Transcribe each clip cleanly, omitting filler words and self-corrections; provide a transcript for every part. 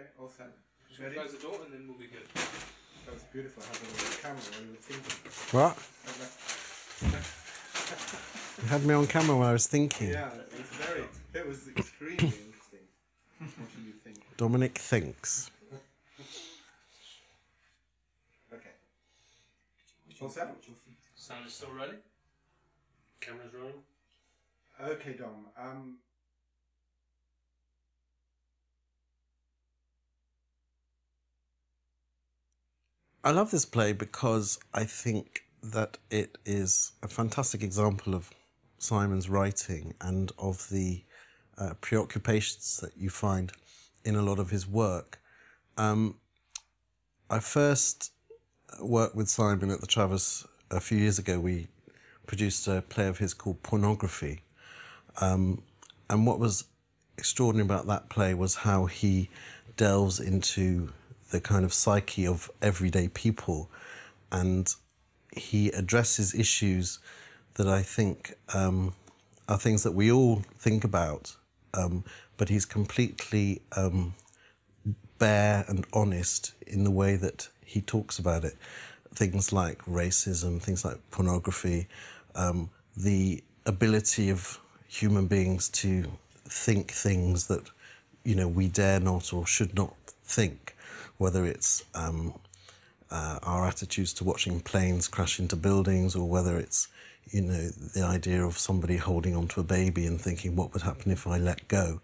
Okay, all set. Should we close the door and then we'll be good. That was beautiful having the camera while you were thinking. What? You had me on camera while I was thinking. Yeah, it was extremely interesting. What do you think? Dominic thinks. Okay. All set? Sound is still ready? Camera's rolling? Okay, Dom. I love this play because I think that it is a fantastic example of Simon's writing and of the preoccupations that you find in a lot of his work. I first worked with Simon at the Traverse a few years ago. We produced a play of his called Pornography. And what was extraordinary about that play was how he delves into the kind of psyche of everyday people, and he addresses issues that I think are things that we all think about, but he's completely bare and honest in the way that he talks about it. Things like racism, things like pornography, the ability of human beings to think things that, you know, we dare not or should not think. Whether it's our attitudes to watching planes crash into buildings, or whether it's, you know, the idea of somebody holding onto a baby and thinking, what would happen if I let go?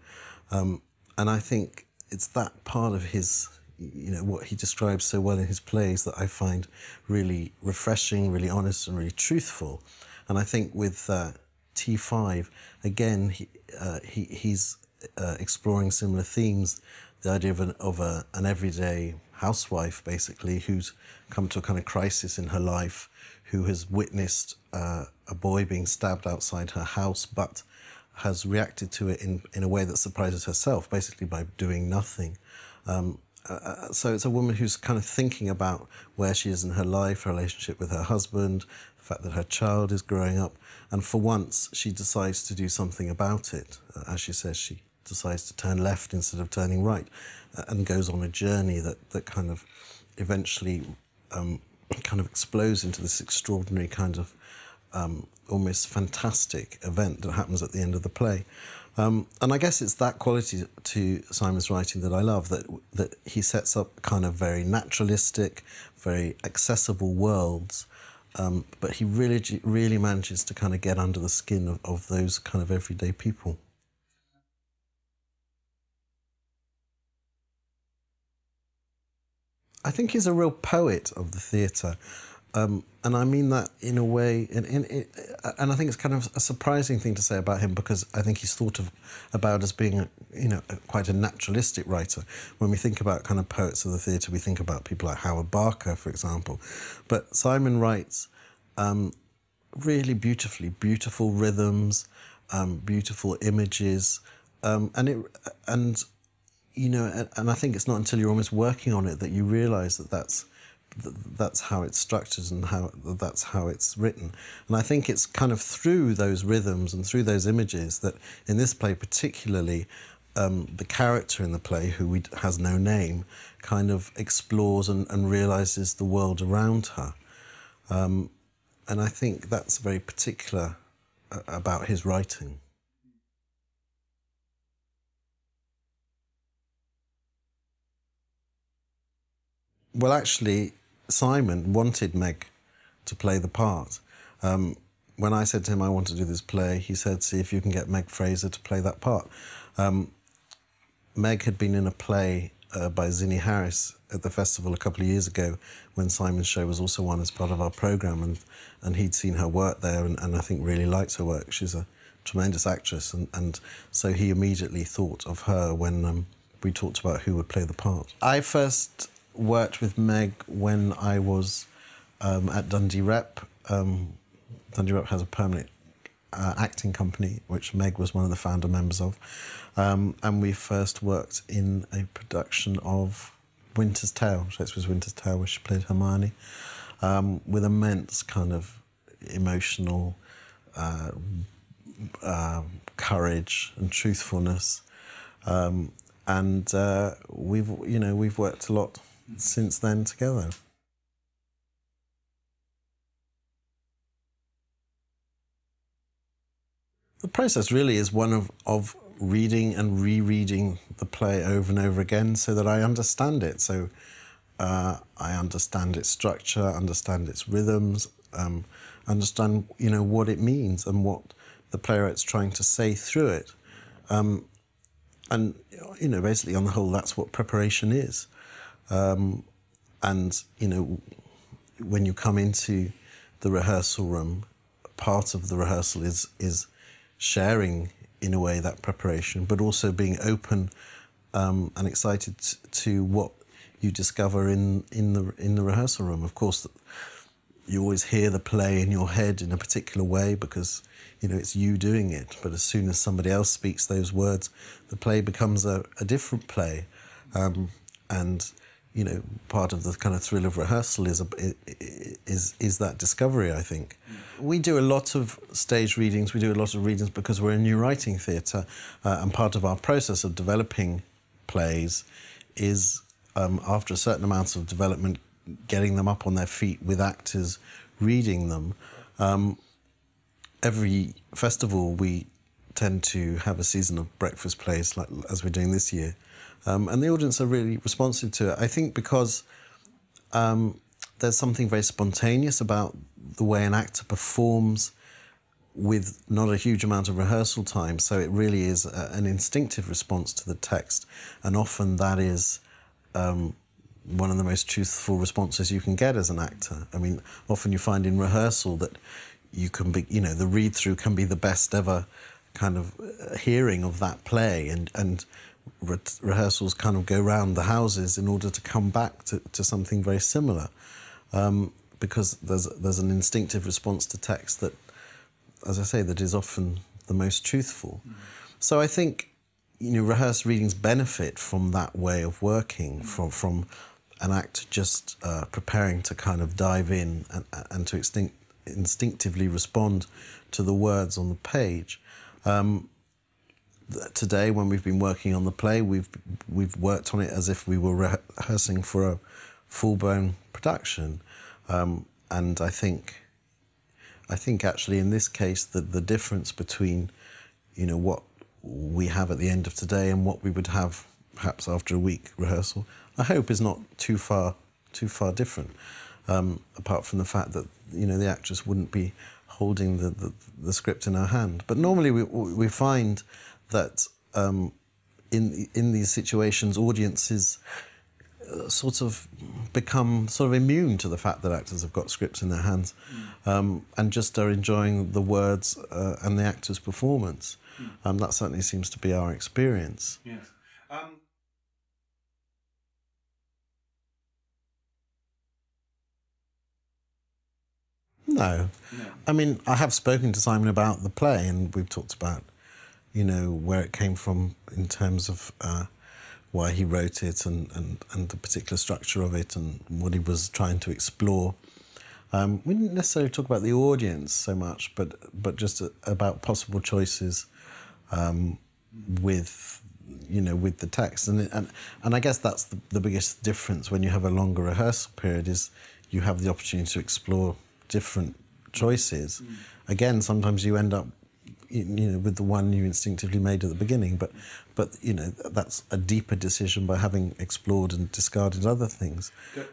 And I think it's that part of his, you know, what he describes so well in his plays that I find really refreshing, really honest and really truthful. And I think with T5, again, he's exploring similar themes. The idea of an everyday housewife, basically, who's come to a kind of crisis in her life, who has witnessed a boy being stabbed outside her house, but has reacted to it in a way that surprises herself, basically by doing nothing. So it's a woman who's kind of thinking about where she is in her life, her relationship with her husband, the fact that her child is growing up, and for once she decides to do something about it. As she says, she decides to turn left instead of turning right, and goes on a journey that kind of eventually kind of explodes into this extraordinary kind of almost fantastic event that happens at the end of the play. And I guess it's that quality to Simon's writing that I love, that he sets up kind of very naturalistic, very accessible worlds, but he really, really manages to kind of get under the skin of those kind of everyday people. I think he's a real poet of the theatre, and I mean that in a way, and I think it's kind of a surprising thing to say about him, because I think he's thought of about as being, you know, quite a naturalistic writer. When we think about kind of poets of the theatre, we think about people like Howard Barker, for example. But Simon writes really beautifully, beautiful rhythms, beautiful images, you know, and I think it's not until you're almost working on it that you realise that that's how it's structured and that's how it's written. And I think it's kind of through those rhythms and through those images that, in this play particularly, the character in the play, who has no name, kind of explores and realises the world around her. And I think that's very particular about his writing. Well, actually, Simon wanted Meg to play the part. When I said to him I want to do this play, he said, see if you can get Meg Fraser to play that part. Meg had been in a play by Zinnie Harris at the festival a couple of years ago, when Simon's show was also on as part of our programme, and he'd seen her work there and I think really liked her work. She's a tremendous actress, and so he immediately thought of her when we talked about who would play the part. I first worked with Meg when I was at Dundee Rep. Dundee Rep has a permanent acting company, which Meg was one of the founder members of. And we first worked in a production of Winter's Tale, Shakespeare's Winter's Tale, where she played Hermione, with immense kind of emotional courage and truthfulness. and we've worked a lot since then together. The process really is one of reading and rereading the play over and over again so that I understand it. So I understand its structure, understand its rhythms, understand what it means and what the playwright's trying to say through it. And basically on the whole, that's what preparation is. And when you come into the rehearsal room, part of the rehearsal is sharing, in a way, that preparation, but also being open and excited to what you discover in the rehearsal room. Of course, you always hear the play in your head in a particular way because it's you doing it. But as soon as somebody else speaks those words, the play becomes a different play. And part of the kind of thrill of rehearsal is that discovery, I think. We do a lot of stage readings, we do a lot of readings because we're a new writing theatre, and part of our process of developing plays is, after a certain amount of development, getting them up on their feet with actors reading them. Every festival we tend to have a season of breakfast plays, like as we're doing this year. And the audience are really responsive to it, I think, because there's something very spontaneous about the way an actor performs with not a huge amount of rehearsal time. So it really is an instinctive response to the text. And often that is one of the most truthful responses you can get as an actor. I mean, often you find in rehearsal that you can be, the read-through can be the best ever kind of hearing of that play, and rehearsals kind of go round the houses in order to come back to something very similar, because there's an instinctive response to text that, as I say, that is often the most truthful. So I think rehearsed readings benefit from that way of working, from an actor just preparing to kind of dive in and to instinctively respond to the words on the page. Today, when we've been working on the play, we've worked on it as if we were rehearsing for a full-blown production, and I think actually in this case the difference between what we have at the end of today and what we would have perhaps after a week rehearsal, I hope, is not too far different. Apart from the fact that the actress wouldn't be holding the script in her hand, but normally we find that in these situations, audiences become immune to the fact that actors have got scripts in their hands, and just are enjoying the words and the actor's performance. That certainly seems to be our experience. Yes. No. I mean, I have spoken to Simon about the play, and we've talked about where it came from in terms of why he wrote it and the particular structure of it and what he was trying to explore. We didn't necessarily talk about the audience so much, but just about possible choices with the text. And I guess that's the biggest difference when you have a longer rehearsal period, is you have the opportunity to explore different choices. Again, sometimes you end up with the one you instinctively made at the beginning, but that's a deeper decision by having explored and discarded other things. Good.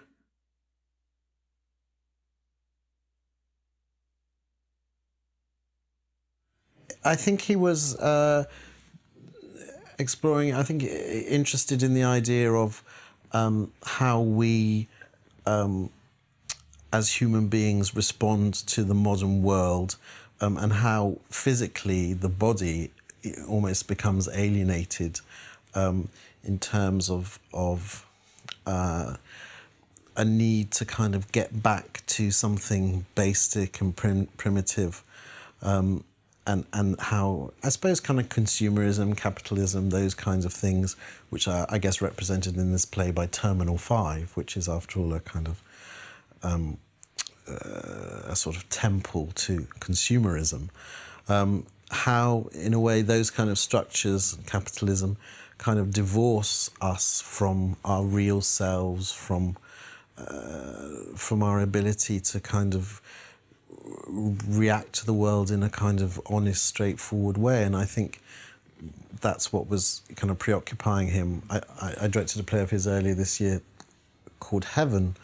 I think he was exploring. I think interested in the idea of how we, as human beings, respond to the modern world. And how physically the body almost becomes alienated in terms of a need to kind of get back to something basic and primitive, and how, I suppose, kind of consumerism, capitalism, those kinds of things, which are, I guess, represented in this play by Terminal 5, which is, after all, a kind of a sort of temple to consumerism, how in a way those kind of structures, capitalism, kind of divorce us from our real selves, from our ability to kind of react to the world in a kind of honest, straightforward way. And I think that's what was kind of preoccupying him. I directed a play of his earlier this year called Heaven,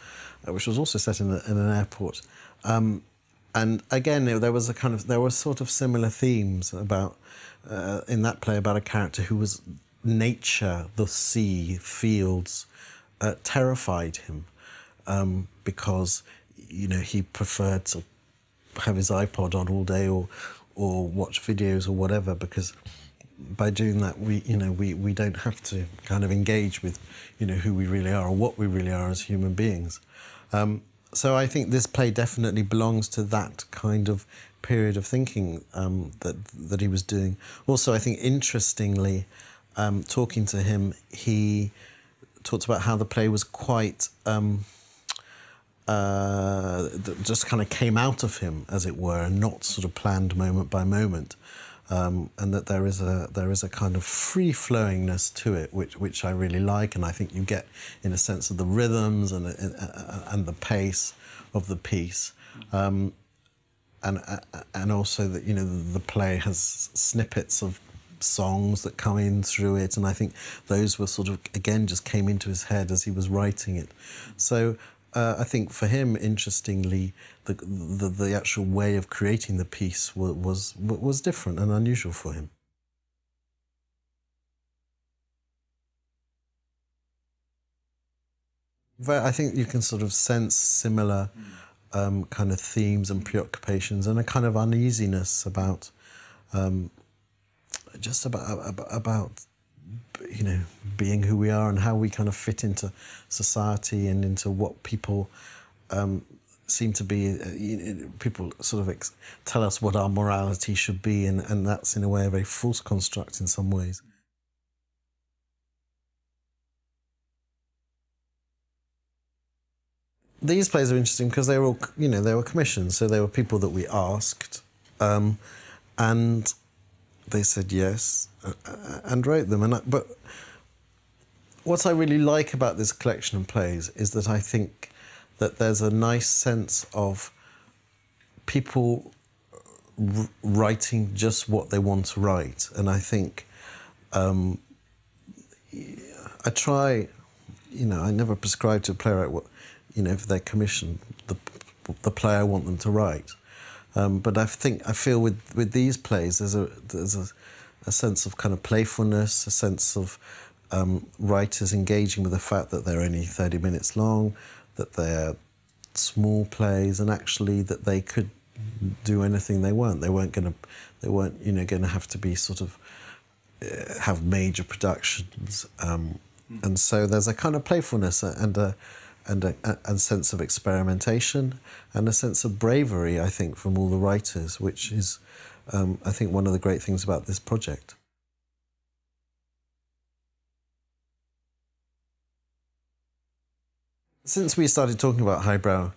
which was also set in an airport. And again, there was a kind of, there were sort of similar themes about, in that play, about a character who was nature, the sea, fields, terrified him because, you know, he preferred to have his iPod on all day or watch videos or whatever, because by doing that, we don't have to kind of engage with, who we really are or what we really are as human beings. So I think this play definitely belongs to that kind of period of thinking that he was doing. Also, I think, interestingly, talking to him, he talked about how the play was quite... just kind of came out of him, as it were, and not sort of planned moment by moment. And that there is a kind of free-flowingness to it, which I really like, and I think you get in a sense of the rhythms and the pace of the piece, and also that the play has snippets of songs that come in through it, and I think those were sort of again just came into his head as he was writing it. So. I think for him, interestingly, the actual way of creating the piece was different and unusual for him. But I think you can sort of sense similar kind of themes and preoccupations and a kind of uneasiness about just about being who we are and how we kind of fit into society and into what people seem to be. People sort of tell us what our morality should be, and that's in a way a very false construct in some ways. These plays are interesting because they were all, they were commissions, so they were people that we asked, and they said yes and wrote them. But what I really like about this collection of plays is that I think that there's a nice sense of people writing just what they want to write. And I think I try, I never prescribe to a playwright what, if they're commissioned, the play I want them to write. But I feel with these plays there's a sense of kind of playfulness, a sense of writers engaging with the fact that they're only 30 minutes long, that they're small plays, and actually that they could do anything they want. They weren't going to have to be sort of have major productions, and so there's a kind of playfulness and a sense of experimentation and a sense of bravery, I think, from all the writers, which is, I think, one of the great things about this project. Since we started talking about Highbrow,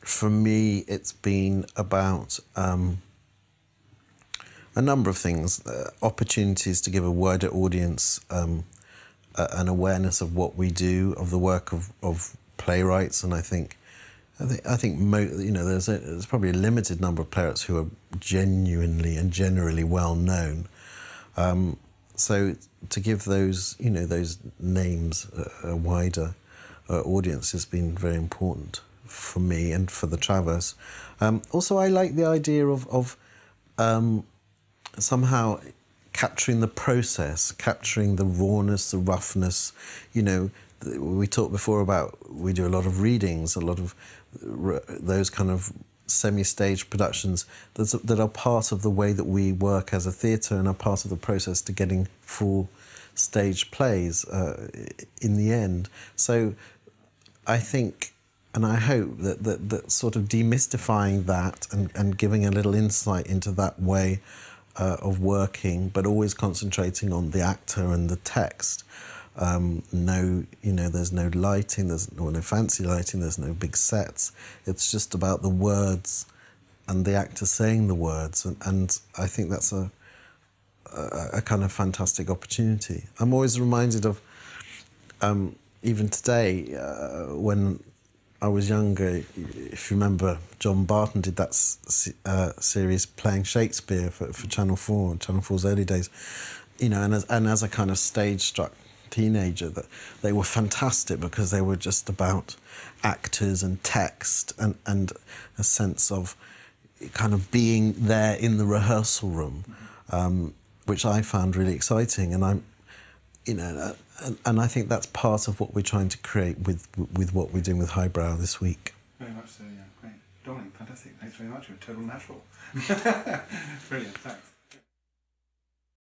for me, it's been about a number of things, opportunities to give a wider audience an awareness of what we do, of the work of playwrights, and I think there's probably a limited number of playwrights who are genuinely and generally well known. So to give those those names a wider audience has been very important for me and for the Traverse. Also, I like the idea of somehow capturing the process, capturing the rawness, the roughness. We talked before about, we do a lot of readings, a lot of those kind of semi-staged productions that are part of the way that we work as a theatre and are part of the process to getting full stage plays in the end. So I think, and I hope, that sort of demystifying that and giving a little insight into that way of working, but always concentrating on the actor and the text. There's no lighting, there's no fancy lighting, there's no big sets. It's just about the words and the actor saying the words, and I think that's a a kind of fantastic opportunity. I'm always reminded of, even today, when I was younger, if you remember, John Barton did that series playing Shakespeare for Channel 4, Channel 4's early days, you know, and as a kind of stage-struck teenager, that they were fantastic because they were just about actors and text and a sense of kind of being there in the rehearsal room, which I found really exciting. And I'm, you know, and I think that's part of what we're trying to create with what we're doing with Highbrow this week. Very much so, yeah, great. Dominic, fantastic. Thanks very much. You're a total natural. Brilliant, thanks.